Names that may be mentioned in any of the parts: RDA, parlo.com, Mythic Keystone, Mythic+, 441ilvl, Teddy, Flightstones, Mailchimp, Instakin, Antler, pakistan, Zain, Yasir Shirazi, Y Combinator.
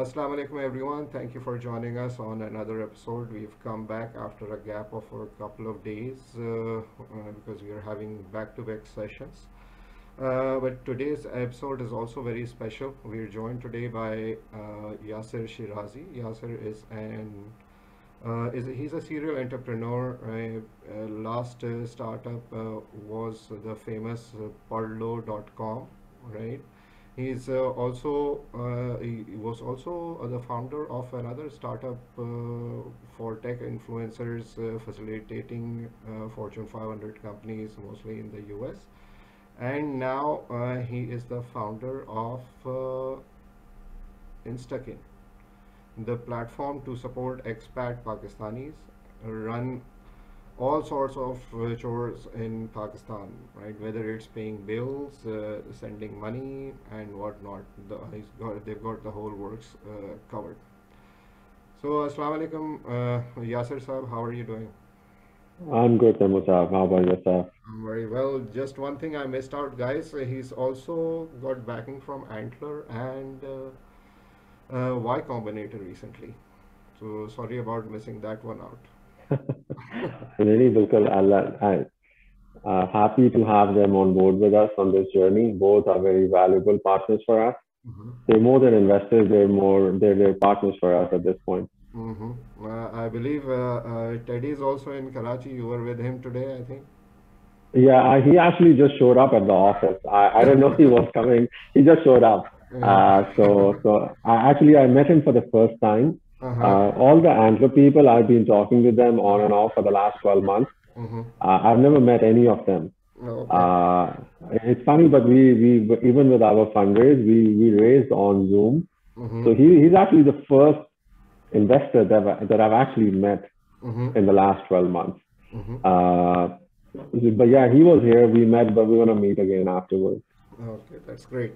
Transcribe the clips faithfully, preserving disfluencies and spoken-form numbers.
Assalamu alaikum everyone, thank you for joining us on another episode. We've come back after a gap of a couple of days uh, because we are having back-to-back sessions. Uh, but today's episode is also very special. We are joined today by uh, Yasir Shirazi. Yasir is an uh, is he's a serial entrepreneur. Uh, uh, last uh, startup uh, was the famous uh, parlo dot com, right? He's uh, also uh, he was also uh, the founder of another startup uh, for tech influencers, uh, facilitating uh, Fortune five hundred companies, mostly in the U S. And now uh, he is the founder of uh, Instakin, the platform to support expat Pakistanis run all sorts of chores in Pakistan, right? Whether it's paying bills, uh, sending money, and whatnot. The, he's got, they've got the whole works uh, covered. So, Assalamu alaikum, uh, Yasir Saab, how are you doing? I'm good, Tamu Saab. How about yourself? Very well. Just one thing I missed out, guys. He's also got backing from Antler and uh, uh, Y Combinator recently. So, sorry about missing that one out. Really, Bilkul, I'm uh, happy to have them on board with us on this journey. Both are very valuable partners for us. Mm-hmm. They're more than investors, they're more, they're, they're partners for us at this point. Mm-hmm. uh, I believe uh, uh, Teddy is also in Karachi. You were with him today, I think. Yeah, he actually just showed up at the office. I, I don't know if he was coming, he just showed up. Yeah. Uh, so, so I, actually, I met him for the first time. Uh-huh. Uh, all the Antler people, I've been talking to them on and off for the last twelve months. Mm-hmm. uh, I've never met any of them. Okay. Uh, it's funny, but we, we even with our fundraise, we, we raised on Zoom. Mm-hmm. So he, he's actually the first investor that, that I've actually met mm-hmm. in the last twelve months. Mm-hmm. uh, but yeah, he was here, we met, but we're going to meet again afterwards. Okay, that's great.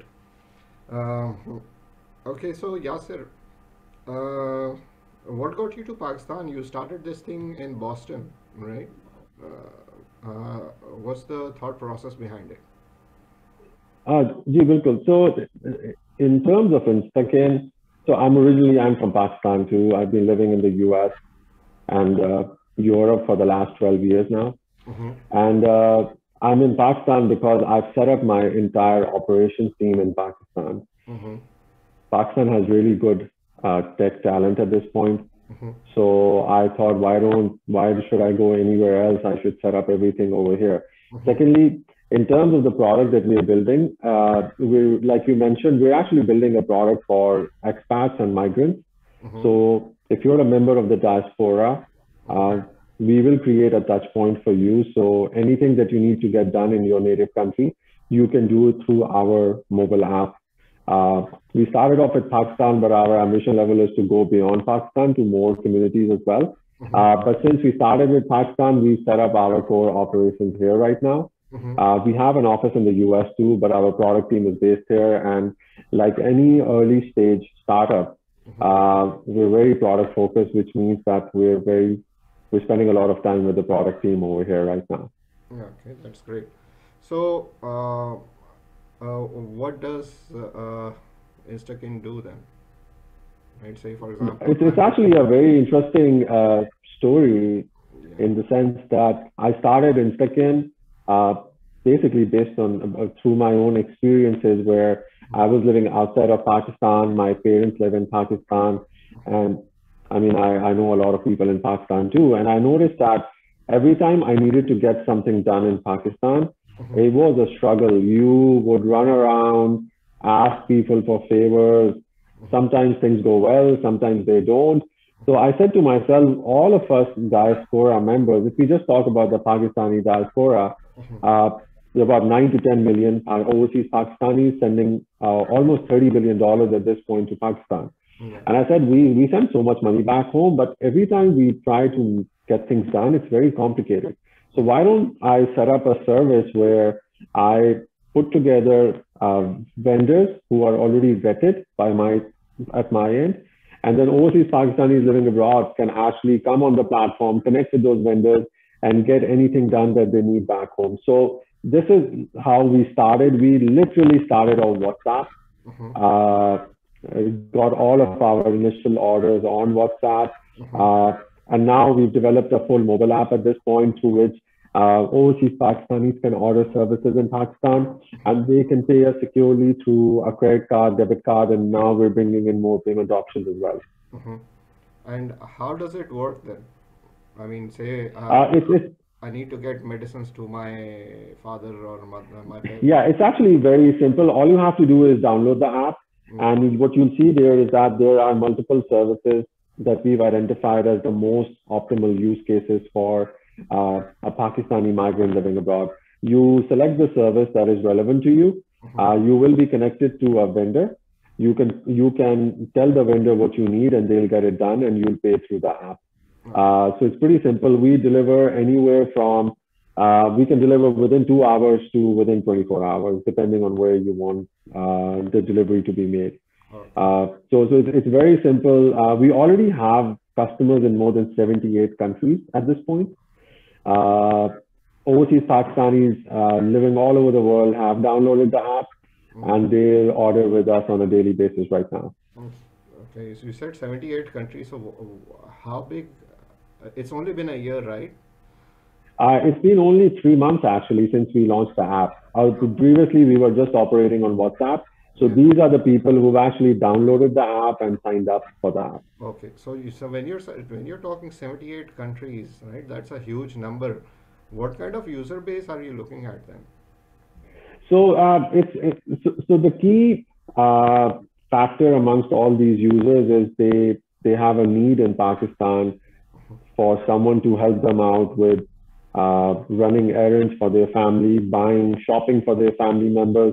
Uh, okay, so Yasir, Uh, what got you to Pakistan? You started this thing in Boston, right? Uh, uh, what's the thought process behind it? Uh, ji, bilkul. So, in terms of Instakin, so I'm originally, I'm from Pakistan too. I've been living in the U S and uh, Europe for the last twelve years now. Mm-hmm. And uh, I'm in Pakistan because I've set up my entire operations team in Pakistan. Mm-hmm. Pakistan has really good Uh, tech talent at this point. Mm-hmm. So I thought, why don't, why should I go anywhere else? I should set up everything over here. Mm-hmm. Secondly, in terms of the product that we're building, uh, we, like you mentioned, we're actually building a product for expats and migrants. Mm-hmm. So if you're a member of the diaspora, uh, we will create a touch point for you. So anything that you need to get done in your native country, you can do it through our mobile app. Uh, we started off with Pakistan, but our ambition level is to go beyond Pakistan to more communities as well. Mm-hmm. uh, but since we started with Pakistan, we set up our core operations here right now. Mm-hmm. uh, we have an office in the U S too, but our product team is based here. And like any early stage startup, mm-hmm. uh, we're very product focused, which means that we're very, we're spending a lot of time with the product team over here right now. Yeah, okay, that's great. So, uh... Uh, what does uh, Instakin do then? I'd say, for example, it is actually a very interesting uh, story yeah. in the sense that I started Instakin uh, basically based on uh, through my own experiences where I was living outside of Pakistan. My parents live in Pakistan, and I mean I, I know a lot of people in Pakistan too. And I noticed that every time I needed to get something done in Pakistan, it was a struggle. You would run around, ask people for favors. Sometimes things go well, sometimes they don't. So I said to myself, all of us diaspora members, if we just talk about the Pakistani diaspora, uh, about nine to ten million overseas Pakistanis sending uh, almost thirty billion dollars at this point to Pakistan. And I said, we, we send so much money back home, but every time we try to get things done, it's very complicated. So why don't I set up a service where I put together uh, vendors who are already vetted by my, at my end, and then overseas Pakistanis living abroad can actually come on the platform, connect with those vendors, and get anything done that they need back home. So this is how we started. We literally started on WhatsApp. Mm-hmm. uh, got all of our initial orders on WhatsApp. Uh, and now we've developed a full mobile app at this point through which uh, overseas Pakistanis can order services in Pakistan, and they can pay us securely through a credit card, debit card, and now we're bringing in more payment options as well. Mm-hmm. And how does it work then? I mean, say, uh, uh, it, it, I need to get medicines to my father or mother, my parents. Yeah, it's actually very simple. All you have to do is download the app. Mm-hmm. And what you'll see there is that there are multiple services that we've identified as the most optimal use cases for uh, a Pakistani migrant living abroad. You select the service that is relevant to you. Mm-hmm. Uh, you will be connected to a vendor. You can, you can tell the vendor what you need and they'll get it done, and you'll pay through the app. Uh, so it's pretty simple. We deliver anywhere from, uh, we can deliver within two hours to within twenty-four hours, depending on where you want uh, the delivery to be made. Uh, so so it's, it's very simple. Uh, we already have customers in more than seventy-eight countries at this point. Uh, overseas Pakistanis uh, living all over the world have downloaded the app, and they order with us on a daily basis right now. Okay, so you said seventy-eight countries. So how big? It's only been a year, right? Uh, it's been only three months actually since we launched the app. Uh, previously, we were just operating on WhatsApp. So yeah. These are the people who've actually downloaded the app and signed up for the app. Okay, so you, so when you're when you're talking seventy-eight countries, right? That's a huge number. What kind of user base are you looking at then? So uh, it's, it's so, so the key uh, factor amongst all these users is they they have a need in Pakistan for someone to help them out with uh, running errands for their family, buying, shopping for their family members.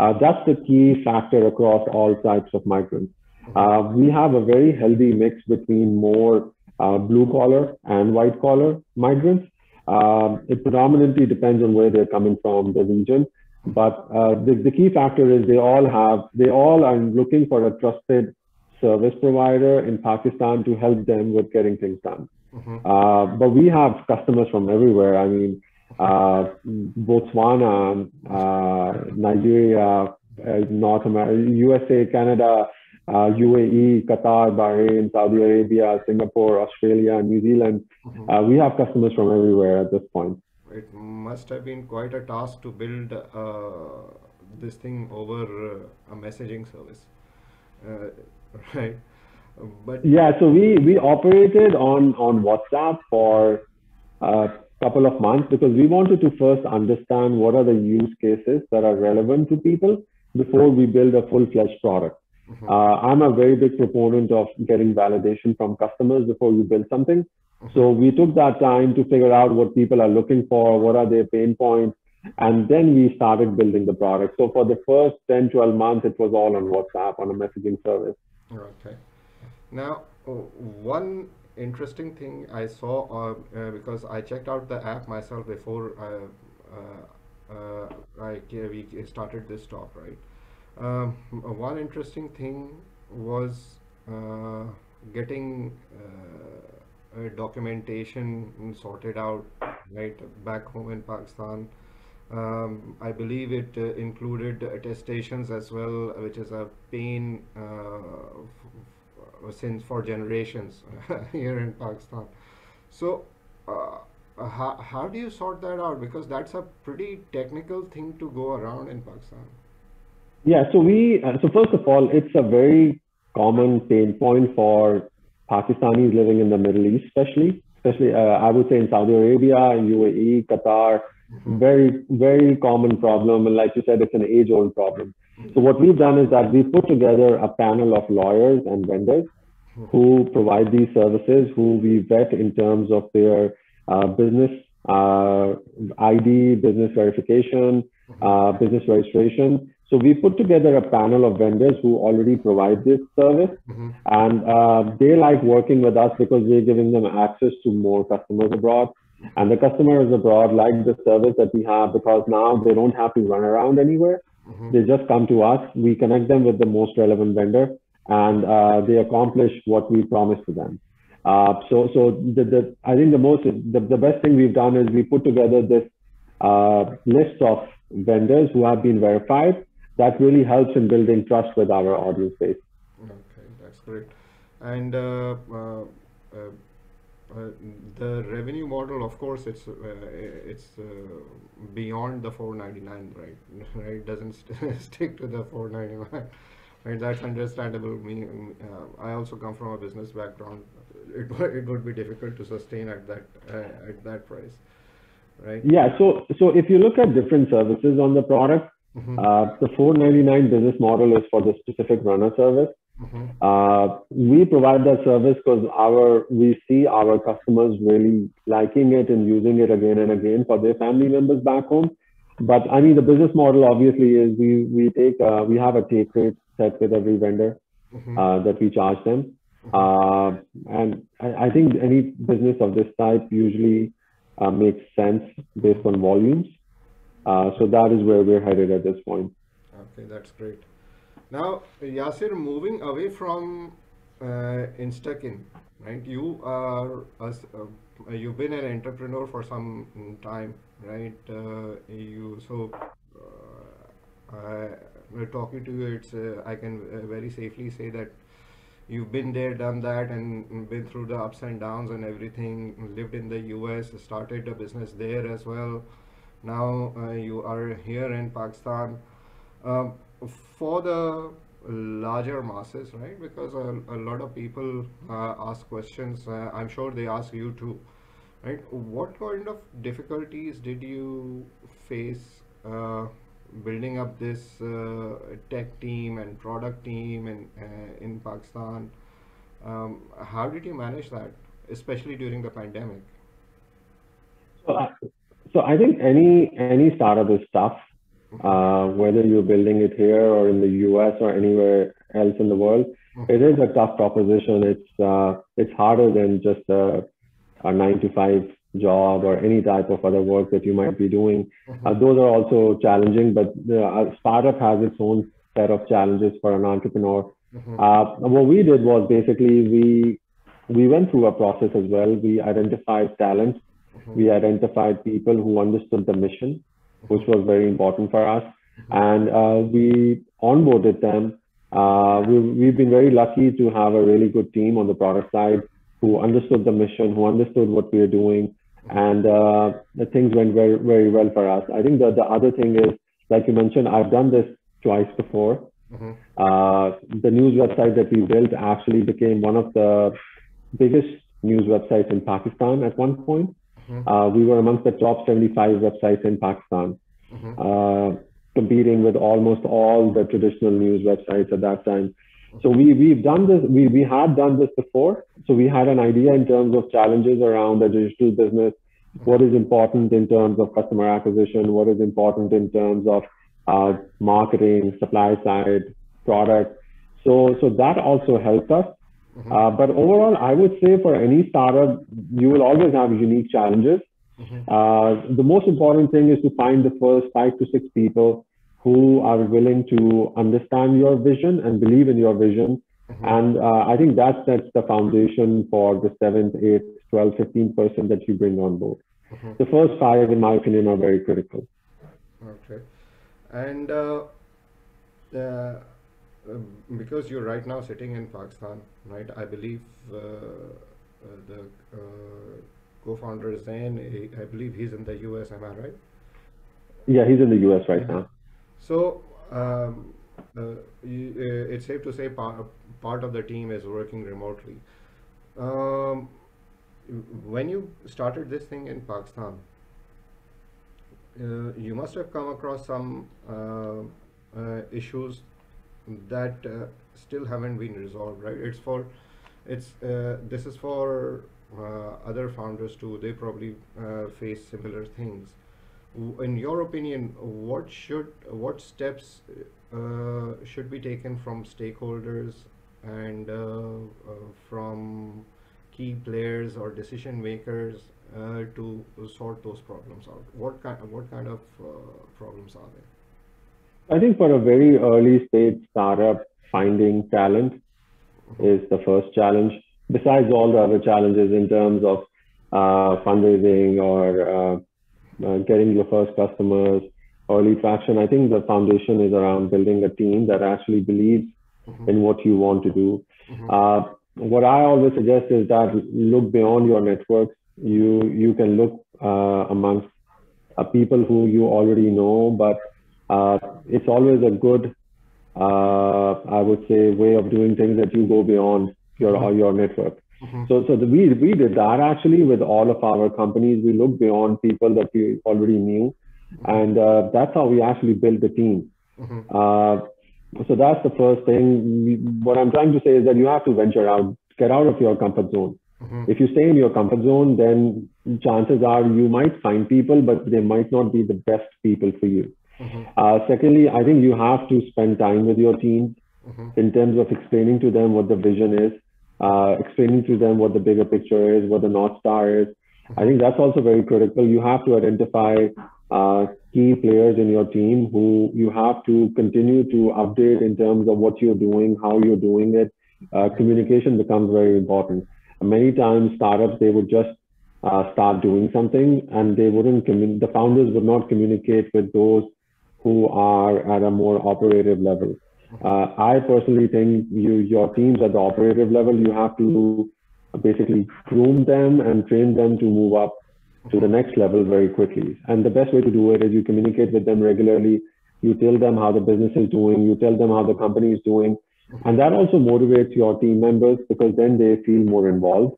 Uh, that's the key factor across all types of migrants. Uh, we have a very healthy mix between more uh, blue-collar and white-collar migrants. Uh, it predominantly depends on where they're coming from, the region. But uh, the, the key factor is they all have, they all are looking for a trusted service provider in Pakistan to help them with getting things done. Mm-hmm. Uh, but we have customers from everywhere. I mean, uh, Botswana, uh, Nigeria, uh, North America, U S A, Canada, uh, U A E, Qatar, Bahrain, Saudi Arabia, Singapore, Australia, New Zealand. Mm-hmm. Uh, we have customers from everywhere at this point. It must have been quite a task to build uh, this thing over uh, a messaging service, uh, right? But yeah, so we, we operated on, on WhatsApp for a couple of months because we wanted to first understand what are the use cases that are relevant to people before we build a full-fledged product. Mm-hmm. uh, I'm a very big proponent of getting validation from customers before you build something. So we took that time to figure out what people are looking for, what are their pain points, and then we started building the product. So for the first ten, twelve months, it was all on WhatsApp, on a messaging service. Okay. Now, one interesting thing I saw, uh, uh, because I checked out the app myself before uh, uh, uh, I, we started this talk, right? Um, one interesting thing was uh, getting... Uh, Uh, documentation sorted out right back home in Pakistan. um, I believe it uh, included attestations as well, which is a pain uh, since for generations here in Pakistan. So uh, how, how do you sort that out, because that's a pretty technical thing to go around in Pakistan? Yeah, so we uh, so first of all, it's a very common pain point for Pakistanis living in the Middle East, especially, especially uh, I would say in Saudi Arabia, U A E, Qatar. Mm-hmm. Very, very common problem. And like you said, it's an age-old problem. So what we've done is that we put together a panel of lawyers and vendors who provide these services, who we vet in terms of their uh, business uh, I D, business verification, uh, business registration. So we put together a panel of vendors who already provide this service. Mm-hmm. And uh, they like working with us because we're giving them access to more customers abroad. And the customers abroad like the service that we have because now they don't have to run around anywhere. Mm-hmm. They just come to us. We connect them with the most relevant vendor, and uh, they accomplish what we promised to them. Uh, so so the, the, I think the, most, the, the best thing we've done is we put together this uh, list of vendors who have been verified. That really helps in building trust with our audience base. correct. And uh, uh, uh, uh, the revenue model, of course, it's uh, it's uh, beyond the four ninety-nine, right? Right, doesn't st stick to the four ninety-nine, right? That's understandable. Me, uh, I also come from a business background. It it would be difficult to sustain at that uh, at that price, right? Yeah. So so if you look at different services on the product, mm-hmm. uh, the four ninety-nine business model is for the specific runner service. Mm-hmm. Uh, we provide that service because our we see our customers really liking it and using it again and again for their family members back home. But I mean, the business model obviously is we we take uh, we have a take rate set with every vendor mm-hmm. uh, that we charge them. Uh, and I, I think any business of this type usually uh, makes sense based on volumes. Uh, so that is where we're headed at this point. Okay, that's great. Now, Yasir, moving away from uh, Instakin, right? You are, as, uh, you've been an entrepreneur for some time, right? Uh, you so uh, I, talking to you, it's uh, I can very safely say that you've been there, done that, and been through the ups and downs and everything. Lived in the U S, started a business there as well. Now uh, you are here in Pakistan. Um, for the larger masses, right? Because a, a lot of people uh, ask questions. Uh, I'm sure they ask you too, right? What kind of difficulties did you face uh, building up this uh, tech team and product team and in, uh, in Pakistan? Um, how did you manage that, especially during the pandemic? So, uh, so I think any any startup is tough, uh, whether you're building it here or in the U S or anywhere else in the world. Okay. It is a tough proposition. It's uh, it's harder than just a, a nine to five job or any type of other work that you might be doing. Mm-hmm. uh, those are also challenging, but the startup has its own set of challenges for an entrepreneur. Mm-hmm. Uh, what we did was basically we we went through a process as well. We identified talent, mm-hmm. we identified people who understood the mission, which was very important for us, mm-hmm. and uh, we onboarded them. Uh, we, we've been very lucky to have a really good team on the product side who understood the mission, who understood what we were doing, and uh, the things went very, very well for us. I think that the other thing is, like you mentioned, I've done this twice before. Mm-hmm. uh, the news website that we built actually became one of the biggest news websites in Pakistan at one point. Mm-hmm. uh, we were amongst the top seventy-five websites in Pakistan, mm-hmm. uh, competing with almost all the traditional news websites at that time. So we, we've done this, we, we had done this before. So we had an idea in terms of challenges around the digital business, what is important in terms of customer acquisition, what is important in terms of uh, marketing, supply side, product. So, so that also helped us. Uh, but overall, I would say for any startup, you will always have unique challenges. Uh, the most important thing is to find the first five to six people who are willing to understand your vision and believe in your vision. Mm-hmm. And uh, I think that sets the foundation for the seventh, eighth, twelfth, fifteenth person that you bring on board. Mm-hmm. The first five, in my opinion, are very critical. Okay. And uh, uh, because you're right now sitting in Pakistan, right? I believe uh, the uh, co-founder Zain, I believe he's in the U S, am I right? Yeah, he's in the U S right now. So um, uh, you, uh, it's safe to say part, part of the team is working remotely. Um, when you started this thing in Pakistan, uh, you must have come across some uh, uh, issues that uh, still haven't been resolved, right? It's for, it's uh, this is for uh, other founders too. They probably uh, face similar things. In your opinion, what should what steps uh, should be taken from stakeholders and uh, uh, from key players or decision makers uh, to sort those problems out? What kind what kind of uh, problems are there? I think for a very early stage startup, finding talent is the first challenge. Besides all the other challenges in terms of uh, fundraising or uh, Uh, getting your first customers, early traction. I think the foundation is around building a team that actually believes mm-hmm. in what you want to do. Mm-hmm. Uh, what I always suggest is that look beyond your networks. You you can look uh, amongst uh, people who you already know, but uh, it's always a good, uh, I would say, way of doing things that you go beyond your mm-hmm. your network. Mm-hmm. So so the, we we did that actually with all of our companies. We looked beyond people that we already knew, mm-hmm. and uh, that's how we actually built the team. Mm-hmm. Uh, so that's the first thing. What I'm trying to say is that you have to venture out, get out of your comfort zone. Mm-hmm. If you stay in your comfort zone, then chances are you might find people, but they might not be the best people for you. Mm-hmm. Uh, secondly, I think you have to spend time with your team mm-hmm. in terms of explaining to them what the vision is, uh, explaining to them what the bigger picture is, what the North Star is. Mm-hmm. I think that's also very critical. You have to identify uh, key players in your team who you have to continue to update in terms of what you're doing, how you're doing it. Uh, communication becomes very important. Many times startups, they would just uh, start doing something and they wouldn't, the founders would not communicate with those who are at a more operative level. Uh, I personally think you, your teams at the operative level, you have to basically groom them and train them to move up to the next level very quickly. And the best way to do it is you communicate with them regularly. You tell them how the business is doing. You tell them how the company is doing. And that also motivates your team members, because then they feel more involved.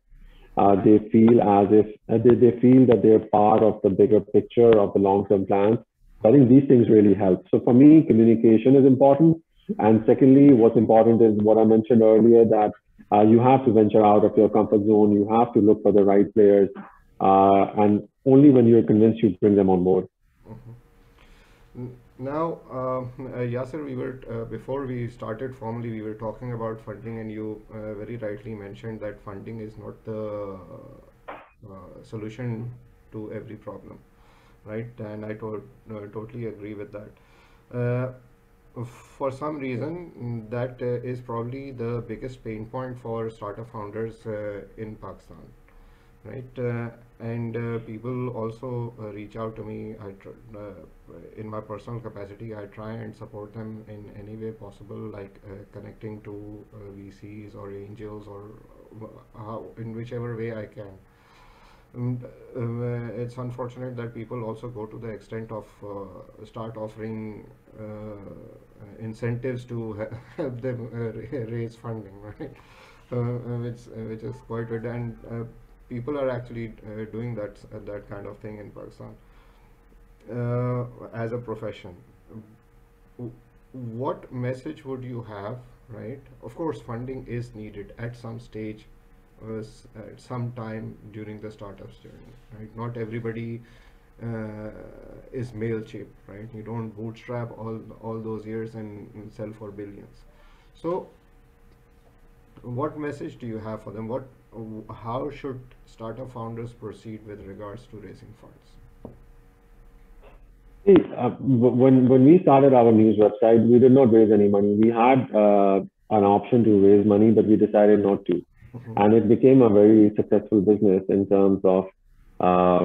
Uh, they feel as if uh, they, they feel that they're part of the bigger picture of the long-term plans. So I think these things really help. So for me, communication is important. And secondly, what's important is what I mentioned earlier, that uh, you have to venture out of your comfort zone. You have to look for the right players. Uh, and only when you're convinced, you bring them on board. Mm-hmm. Now, um, uh, Yasir, we were uh, before we started formally, we were talking about funding, and you uh, very rightly mentioned that funding is not the uh, solution to every problem, right? And I to uh, totally agree with that. Uh, for some reason, that uh, is probably the biggest pain point for startup founders uh, in Pakistan, right? Uh, and uh, people also uh, reach out to me. I tr uh, in my personal capacity, I try and support them in any way possible, like uh, connecting to uh, V Cs or angels, or how, in whichever way I can. And, uh, it's unfortunate that people also go to the extent of uh, start offering uh, incentives to help them uh, raise funding, right? Uh, which, which is quite good. And uh, people are actually uh, doing that uh, that kind of thing in Pakistan uh, as a profession. What message would you have, right? Of course, funding is needed at some stage, uh, at some time during the startup's journey, right? Not everybody uh, is Mailchimp, right? You don't bootstrap all, all those years and, and sell for billions. So what message do you have for them? What How should startup founders proceed with regards to raising funds? Uh, when when we started our news website, we did not raise any money. We had uh, an option to raise money, but we decided not to. Mm-hmm. And it became a very successful business in terms of uh,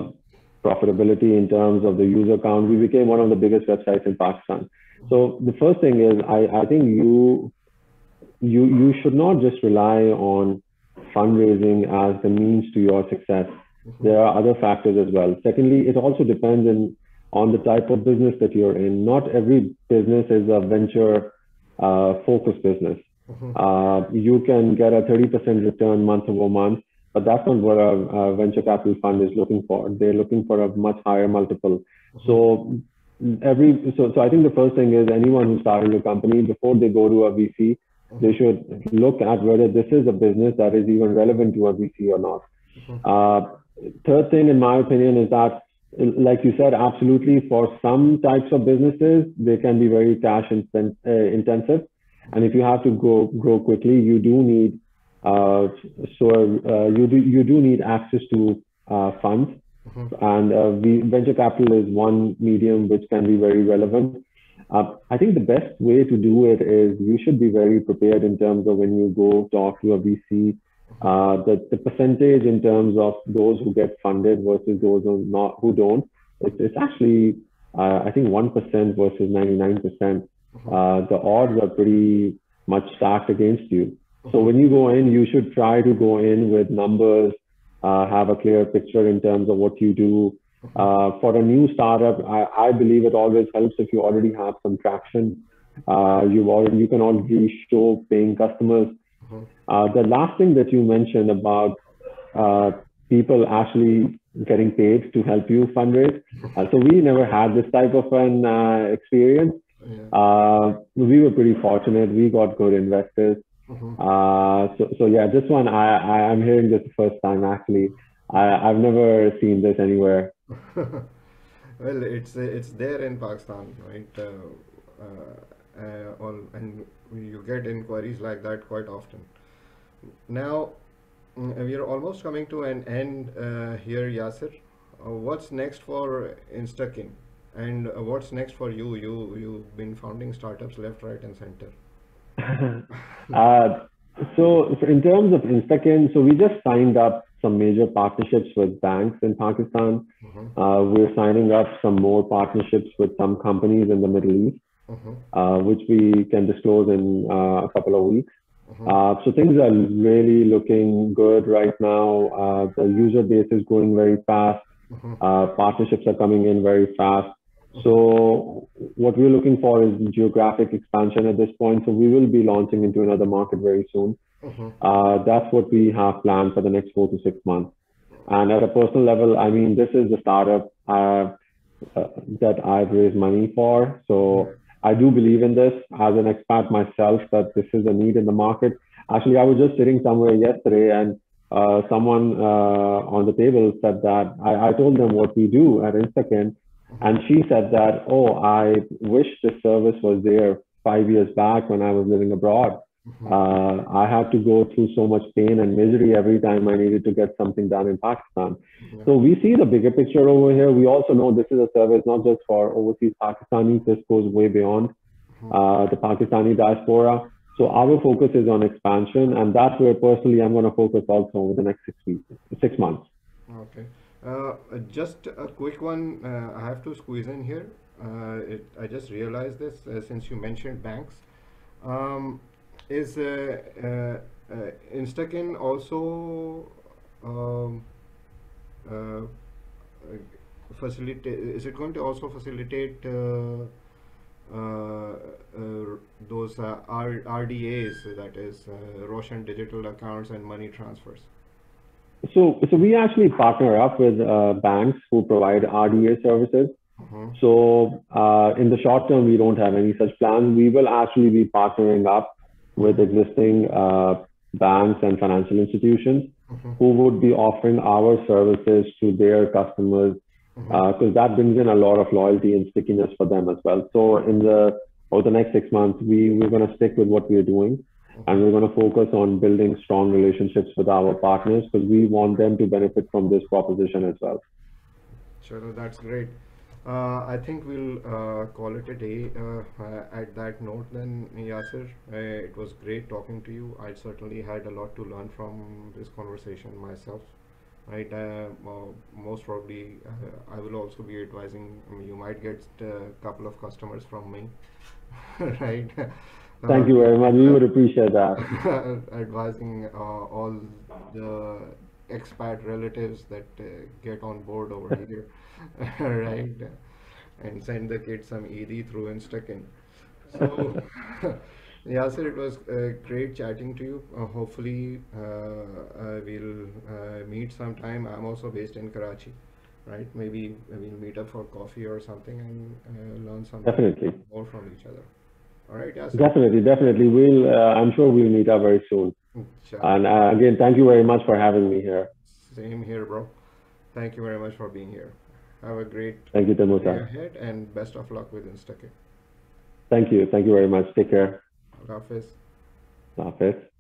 profitability, in terms of the user count. We became one of the biggest websites in Pakistan. So the first thing is, I, I think you, you, you should not just rely on fundraising as the means to your success. Mm-hmm. There are other factors as well. Secondly, it also depends in, on the type of business that you're in. Not every business is a venture uh, focused business. Mm-hmm. Uh, you can get a thirty percent return month over month, but that's not what a, a venture capital fund is looking for. They're looking for a much higher multiple. Mm-hmm. So every so, so I think the first thing is, anyone who started a company, before they go to a V C, they should look at whether this is a business that is even relevant to a V C or not. Mm-hmm. Uh, third thing, in my opinion, is that, like you said, absolutely, for some types of businesses, they can be very cash in, uh, intensive. And if you have to grow, grow quickly, you do need uh, so uh, you do you do need access to uh, funds. Mm-hmm. And uh, we, venture capital is one medium which can be very relevant. Uh, I think the best way to do it is you should be very prepared in terms of when you go talk to a V C, uh, the, the percentage in terms of those who get funded versus those who, not, who don't. It's, it's actually, uh, I think, one percent versus ninety-nine percent. Uh, the odds are pretty much stacked against you. So when you go in, you should try to go in with numbers, uh, have a clear picture in terms of what you do. Uh, for a new startup, I, I believe it always helps if you already have some traction. Uh, you've already, you can already show paying customers. Uh, the last thing that you mentioned about uh, people actually getting paid to help you fundraise. Uh, so we never had this type of an uh, experience. Uh, we were pretty fortunate. We got good investors. Uh, so, so yeah, this one, I, I, I'm hearing this the first time, actually. I, I've never seen this anywhere. Well, it's it's there in Pakistan, right? Uh, uh, uh, all, and you get inquiries like that quite often. Now, we are almost coming to an end uh, here, Yasir. Uh, what's next for Instakin? And uh, what's next for you? You, you've been founding startups left, right, and center. uh, so in terms of Instakin, so we just signed up some major partnerships with banks in Pakistan. Mm-hmm. Uh, we're signing up some more partnerships with some companies in the Middle East, mm-hmm. uh, which we can disclose in uh, a couple of weeks. Mm-hmm. uh, so things are really looking good right now. Uh, the user base is growing very fast. Mm-hmm. uh, partnerships are coming in very fast. So what we're looking for is geographic expansion at this point. So we will be launching into another market very soon. Mm-hmm. uh, that's what we have planned for the next four to six months. And at a personal level, I mean, this is the startup uh, uh, that I've raised money for. So I do believe in this as an expat myself, that this is a need in the market. Actually, I was just sitting somewhere yesterday and uh, someone uh, on the table said that I, I told them what we do at Instakin. And she said that, oh, I wish this service was there five years back when I was living abroad. Mm-hmm. uh, I had to go through so much pain and misery every time I needed to get something done in Pakistan. Yeah. So we see the bigger picture over here. We also know this is a service not just for overseas Pakistanis. This goes way beyond mm-hmm. uh, the Pakistani diaspora. So our focus is on expansion. And that's where personally I'm going to focus also over the next six weeks, six months. Okay. Uh, just a quick one, uh, I have to squeeze in here. Uh, it, I just realized this uh, since you mentioned banks. Um, is uh, uh, uh, Instakin also um, uh, facilitate? Is it going to also facilitate uh, uh, uh, those uh, R D As, that is, uh, Roshan digital accounts and money transfers? So, so we actually partner up with uh, banks who provide R D A services. Mm-hmm. So uh, in the short term, we don't have any such plans. We will actually be partnering up with existing uh, banks and financial institutions mm-hmm. who would be offering our services to their customers, because mm-hmm. uh, that brings in a lot of loyalty and stickiness for them as well. So in the, over the next six months, we, we're going to stick with what we're doing. And we're going to focus on building strong relationships with our partners, because we want them to benefit from this proposition as well. Sure, that's great. Uh, I think we'll uh, call it a day uh, at that note then, Yasir. Uh, it was great talking to you. I certainly had a lot to learn from this conversation myself. Right? Uh, well, most probably, uh, I will also be advising you might get a couple of customers from me. Right? Thank you very much. We would appreciate that. Advising uh, all the expat relatives that uh, get on board over here, right? And send the kids some E D through Instakin. So, Yasir, it was uh, great chatting to you. Uh, hopefully, uh, uh, we'll uh, meet sometime. I'm also based in Karachi, right? Maybe we'll meet up for coffee or something and uh, learn something Definitely. more from each other. All right, Yasir. Definitely, definitely. We'll, uh, I'm sure we'll meet up very soon. Sure. And uh, again, thank you very much for having me here. Same here, bro. Thank you very much for being here. Have a great thank you, Tamuta. day ahead, and best of luck with Instakin. Thank you. Thank you very much. Take care. Hafiz. Hafiz.